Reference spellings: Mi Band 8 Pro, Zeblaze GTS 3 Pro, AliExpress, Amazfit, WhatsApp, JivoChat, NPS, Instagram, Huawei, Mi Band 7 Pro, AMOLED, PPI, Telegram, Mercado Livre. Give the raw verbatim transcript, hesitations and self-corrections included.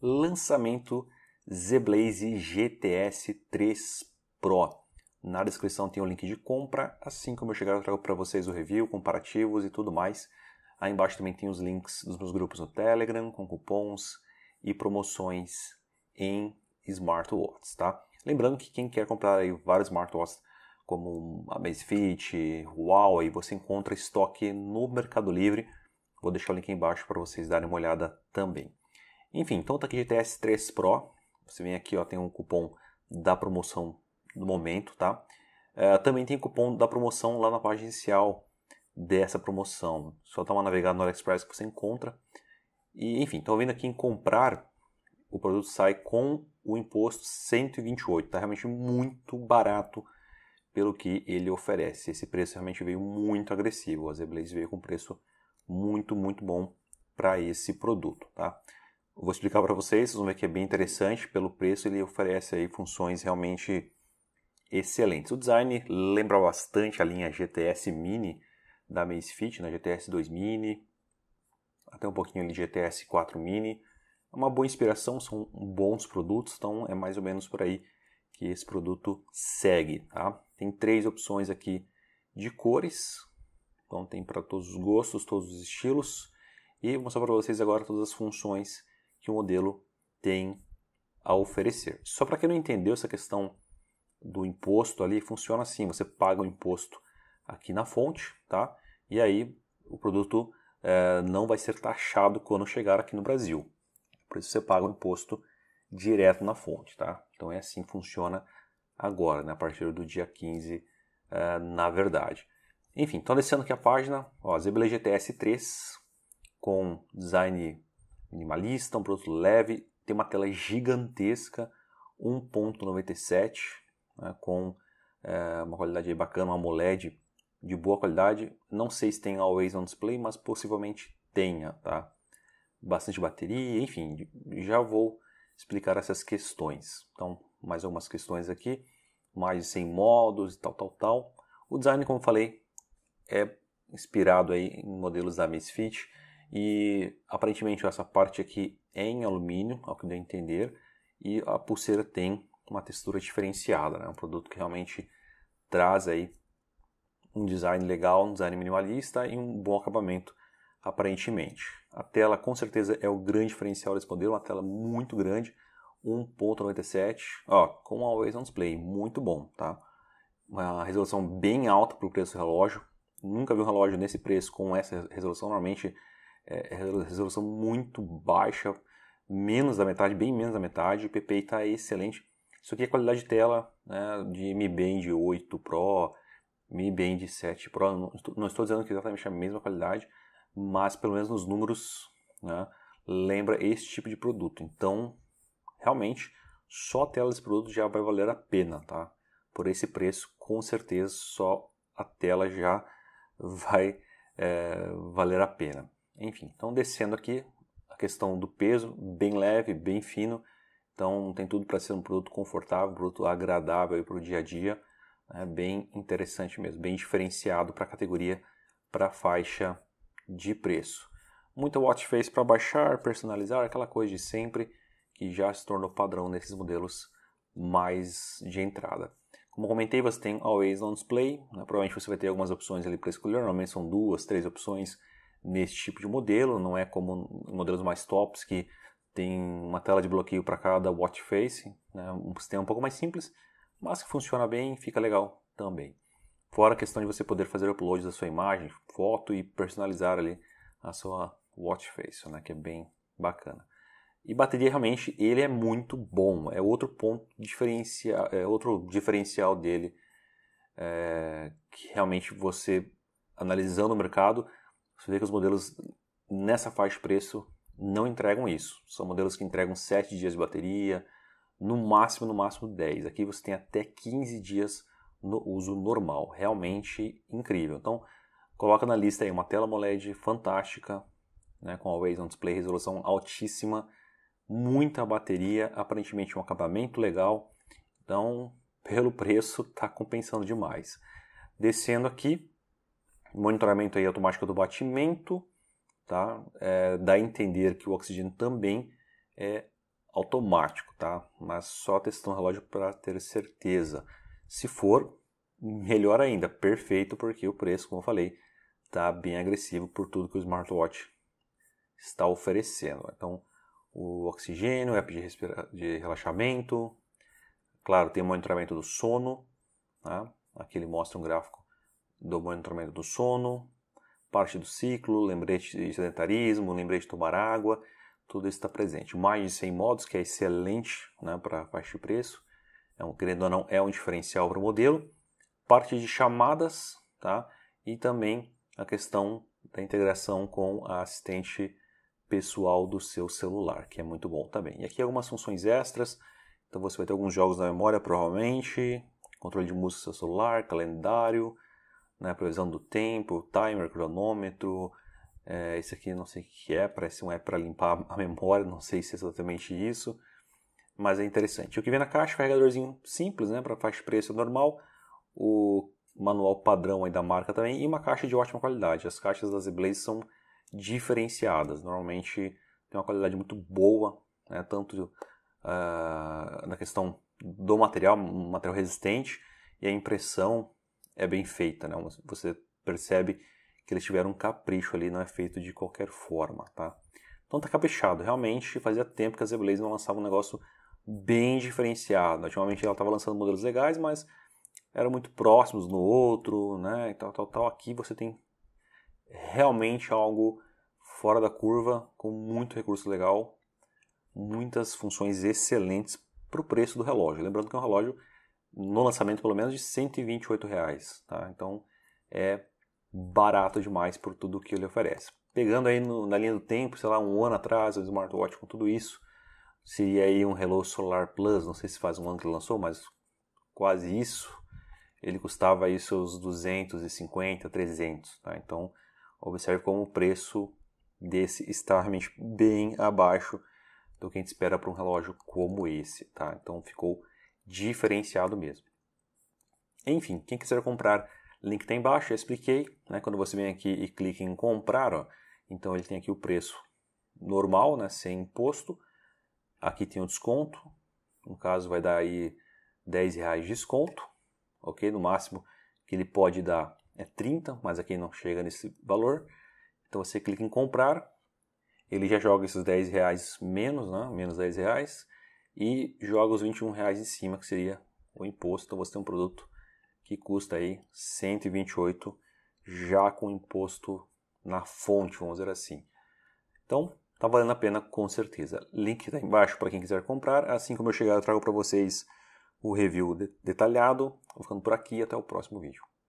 lançamento Zeblaze G T S três Pro. Na descrição tem o link de compra. Assim como eu chegar, eu trago para vocês o review, comparativos e tudo mais. Aí embaixo também tem os links dos meus grupos no Telegram, com cupons e promoções em smartwatches, tá? Lembrando que quem quer comprar aí vários smartwatches, como a Amazfit, Huawei, você encontra estoque no Mercado Livre. Vou deixar o link aí embaixo para vocês darem uma olhada também. Enfim, então tá aqui G T S três Pro. Você vem aqui, ó, tem um cupom da promoção do momento, tá? É, também tem cupom da promoção lá na página inicial dessa promoção. Só dá uma navegada no AliExpress que você encontra. E, enfim, então vindo aqui em comprar, o produto sai com o imposto cento e vinte e oito. Tá realmente muito barato pelo que ele oferece. Esse preço realmente veio muito agressivo. A Zeblaze veio com um preço muito, muito bom para esse produto, tá? Eu vou explicar para vocês, vocês vão ver que é bem interessante. Pelo preço, ele oferece aí funções realmente excelentes. O design lembra bastante a linha G T S Mini da Amazfit, né? G T S dois Mini, até um pouquinho ali G T S quatro Mini. É uma boa inspiração, são bons produtos, então é mais ou menos por aí que esse produto segue, tá? Tem três opções aqui de cores, então tem para todos os gostos, todos os estilos, e vou mostrar para vocês agora todas as funções que o modelo tem a oferecer. Só para quem não entendeu essa questão do imposto ali, funciona assim, você paga o imposto aqui na fonte, tá? E aí o produto é, não vai ser taxado quando chegar aqui no Brasil. Por isso você paga o imposto direto na fonte, tá? Então é assim que funciona agora, né? A partir do dia quinze, é, na verdade. Enfim, então descendo aqui a página, ó, Zeblaze G T S três com design minimalista, um produto leve, tem uma tela gigantesca, um ponto noventa e sete, né, com é, uma qualidade aí bacana, uma AMOLED de boa qualidade. Não sei se tem Always On Display, mas possivelmente tenha, tá? Bastante bateria, enfim, já vou explicar essas questões. Então, mais algumas questões aqui, mais de cem modos e tal, tal, tal. O design, como eu falei, é inspirado aí em modelos da Amazfit e aparentemente essa parte aqui é em alumínio, ao que deu a entender, e a pulseira tem uma textura diferenciada, né? Um produto que realmente traz aí um design legal, um design minimalista e um bom acabamento, aparentemente. A tela com certeza é o grande diferencial desse modelo, uma tela muito grande, um ponto noventa e sete, ó, com Always On Display, muito bom, tá? Uma resolução bem alta para o preço do relógio, nunca vi um relógio nesse preço com essa resolução, normalmente é resolução muito baixa, menos da metade, bem menos da metade, o P P I está excelente. Isso aqui é qualidade de tela, né, de Mi Band oito Pro, Mi Band sete Pro, não, não estou dizendo que exatamente a mesma qualidade, mas pelo menos nos números, né, lembra esse tipo de produto. Então, realmente, só a tela desse produto já vai valer a pena, tá? Por esse preço, com certeza, só a tela já vai é, valer a pena. Enfim, então descendo aqui, a questão do peso, bem leve, bem fino. Então, tem tudo para ser um produto confortável, um produto agradável para o dia a dia. É bem interessante mesmo, bem diferenciado para a categoria, para a faixa de preço. Muita watch face para baixar, personalizar, aquela coisa de sempre que já se tornou padrão nesses modelos mais de entrada. Como comentei, você tem Always On Display, né? Provavelmente você vai ter algumas opções ali para escolher, normalmente são duas, três opções nesse tipo de modelo, não é como modelos mais tops que tem uma tela de bloqueio para cada watch face, né? Um sistema um pouco mais simples, mas que funciona bem e fica legal também. Fora a questão de você poder fazer uploads da sua imagem, foto e personalizar ali a sua watch face, né, que é bem bacana. E bateria realmente, ele é muito bom, é outro ponto diferencial, é outro diferencial dele, é, que realmente você, analisando o mercado, você vê que os modelos nessa faixa de preço não entregam isso. São modelos que entregam sete dias de bateria, no máximo, no máximo dez. Aqui você tem até quinze dias no uso normal, realmente incrível. Então, coloca na lista aí uma tela AMOLED fantástica, né, com Always On Display, resolução altíssima, muita bateria, aparentemente um acabamento legal. Então, pelo preço, tá compensando demais. Descendo aqui, monitoramento aí automático do batimento, tá? É, dá a entender que o oxigênio também é automático, tá? Mas só testar um relógio para ter certeza. Se for, melhor ainda, perfeito, porque o preço, como eu falei, está bem agressivo por tudo que o smartwatch está oferecendo. Então, o oxigênio, o app de, respira... de relaxamento, claro, tem o monitoramento do sono, tá? Aqui ele mostra um gráfico do monitoramento do sono, parte do ciclo, lembrete de sedentarismo, lembrete de tomar água, tudo isso está presente. Mais de cem modos, que é excelente, né, para baixo preço, é um, querendo ou não, é um diferencial para o modelo. Parte de chamadas, tá? E também a questão da integração com a assistente pessoal do seu celular, que é muito bom também. E aqui algumas funções extras, então você vai ter alguns jogos na memória, provavelmente, controle de música do seu celular, calendário, né, previsão do tempo, timer, cronômetro, é, esse aqui não sei o que é, parece um app para limpar a memória, não sei se é exatamente isso, mas é interessante. O que vem na caixa, carregadorzinho simples, né, para faixa de preço normal, o manual padrão aí da marca também, e uma caixa de ótima qualidade. As caixas da Zeblaze são diferenciadas, normalmente tem uma qualidade muito boa, né, tanto uh, na questão do material, um material resistente, e a impressão é bem feita, né? Você percebe que eles tiveram um capricho ali, não é feito de qualquer forma, tá? Então tá caprichado, realmente fazia tempo que a Zeblaze não lançava um negócio bem diferenciado. Ultimamente ela estava lançando modelos legais, mas eram muito próximos no outro, né, e tal, tal, tal. Aqui você tem realmente algo fora da curva, com muito recurso legal, muitas funções excelentes para o preço do relógio. Lembrando que é um relógio, no lançamento pelo menos, de cento e vinte e oito reais, tá? Então é barato demais por tudo que ele oferece. Pegando aí no, na linha do tempo, sei lá, um ano atrás, o smartwatch com tudo isso, seria aí um Hello Solar Plus, não sei se faz um ano que ele lançou, mas quase isso, ele custava aí seus duzentos e cinquenta, trezentos, tá? Então observe como o preço desse está realmente bem abaixo do que a gente espera para um relógio como esse, tá? Então ficou diferenciado mesmo. Enfim, quem quiser comprar, link tá embaixo, já expliquei, né? Quando você vem aqui e clica em comprar, ó, então ele tem aqui o preço normal, né, sem imposto, aqui tem o desconto, no caso vai dar aí dez reais de desconto, ok? No máximo que ele pode dar é trinta, mas aqui não chega nesse valor. Então você clica em comprar, ele já joga esses dez reais menos, né? Menos dez reais, e joga os vinte e um reais em cima, que seria o imposto. Então você tem um produto que custa aí cento e vinte e oito reais, já com imposto na fonte, vamos dizer assim. Então tá valendo a pena, com certeza. Link está embaixo para quem quiser comprar. Assim como eu chegar, eu trago para vocês o review detalhado. Vou ficando por aqui, até o próximo vídeo.